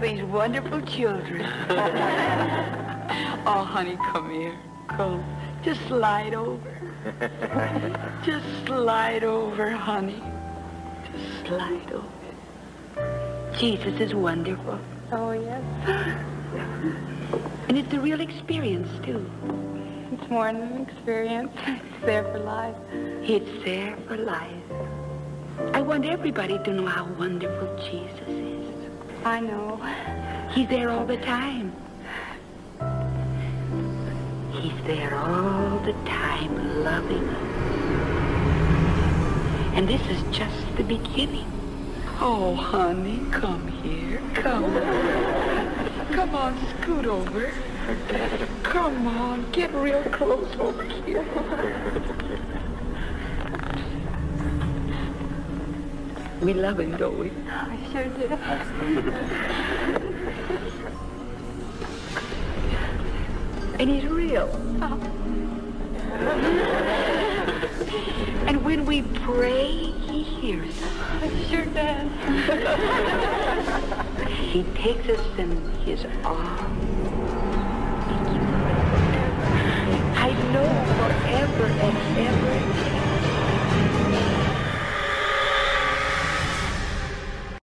these wonderful children. Oh, honey, come here. Come. Just slide over. Just slide over, honey. Just slide over. Jesus is wonderful. Oh, yes. And it's a real experience, too. It's more than an experience. It's there for life. It's there for life. I want everybody to know how wonderful Jesus is. I know. He's there all the time. He's there all the time, loving us. And this is just the beginning. Oh, honey, come here. Come. Come on, scoot over. Come on, get real close over here. We love him, don't we? I sure do. And he's real. Oh. And when we pray, he hears us. I sure does. He takes us in his arms.